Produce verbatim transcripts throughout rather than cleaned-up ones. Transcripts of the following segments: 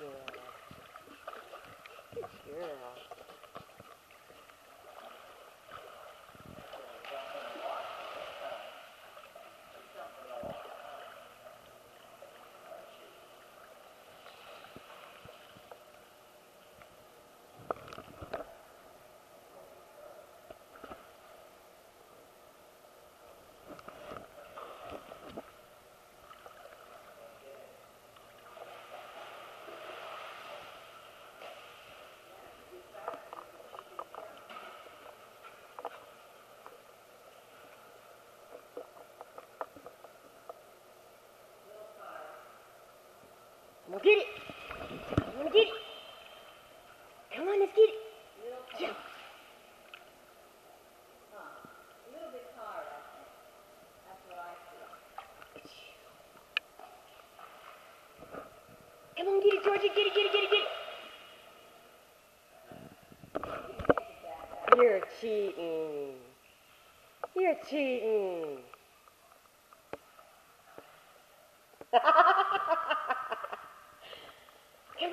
Good girl. Let's get it. Let's get it. Come on, let's get it. Yeah. A little bit hard, I think. That's what I feel. Come on, get it, Georgia. Get it, get it, get it, get it. You're cheating. You're cheating. Ha ha ha ha ha ha. Come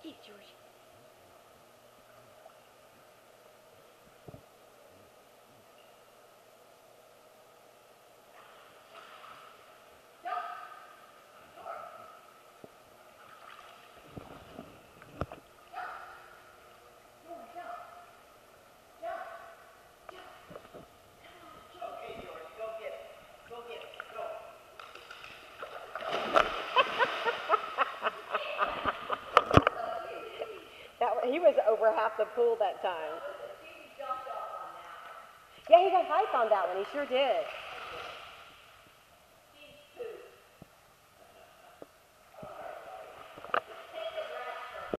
Get it, George. He was over half the pool that time. Yeah, he got hype on that one. He sure did.